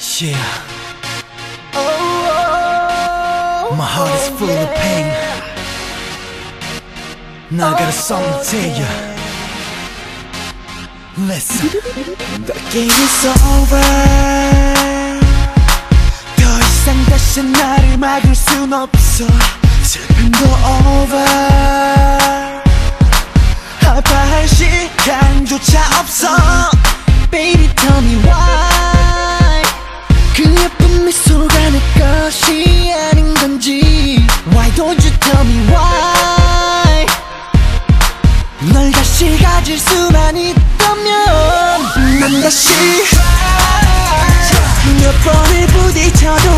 Yeah. My heart is full of pain. Now I got a song to tell you. Listen. The game is over. 더 이상 다시 나를 막을 순 없어. 슬픔도 over. 아파할 시간조차 없어. Baby, tell me why. 그 예쁜 미소가 내 것이 아닌 건지. Why don't you tell me why? 널 다시 가질 수만 있다면 난 다시 몇 번을 부딪혀도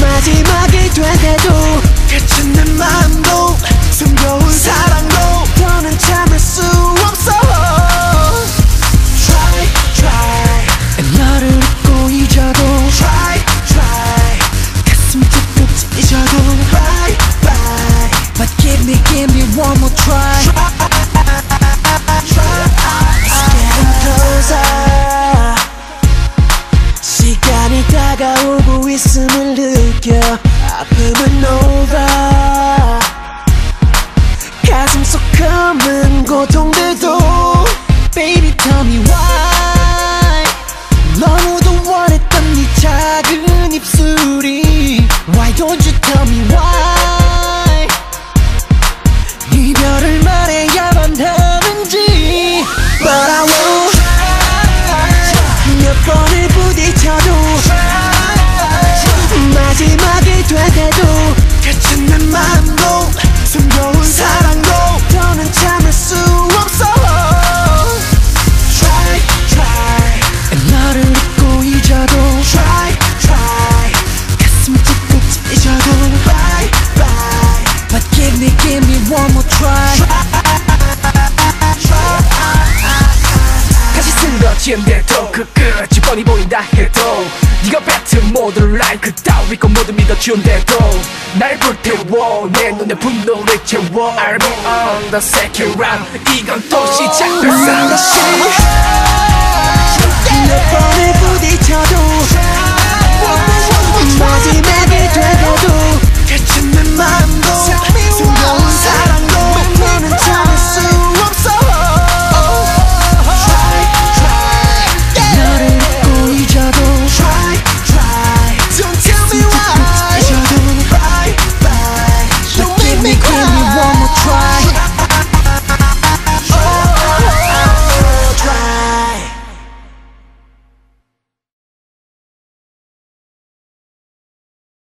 마지막이 되대도 다친 내 마음도 숨겨온 사랑도 더는 참을 수 없어. Try, try. 너를 잊고 잊어도 Try, try. 가슴 찢고 찢어도 Bye, bye. But give me one more try. It's getting closer. 시간이 다가오고 있음을 느껴. 아픔은 over. 가슴 속 검은 고통들도 Baby, tell me why. 너무도 원했던 네 작은 입술이 Why don't you tell me why? 이별을 말해야만 하는지 But I won't try. 몇 번을 부딪혀도 Try. 마지막이 되대도 다친 내 마음도 숨겨온 사랑도 더는 참을 수 없어. 너를 잊고 잊어도 Try, try. 가슴 찢고 찢어도 Bye, bye. But give me one more try. 다시 쓰러지는데도 그 끝이 뻔히 보인다 해도 네가 뱉은 모든 말 그따위 건 모두 믿어주는데도 날 불태워 내 눈에 분노를 채워 I'm on the second round. 이건 또 시작됐어.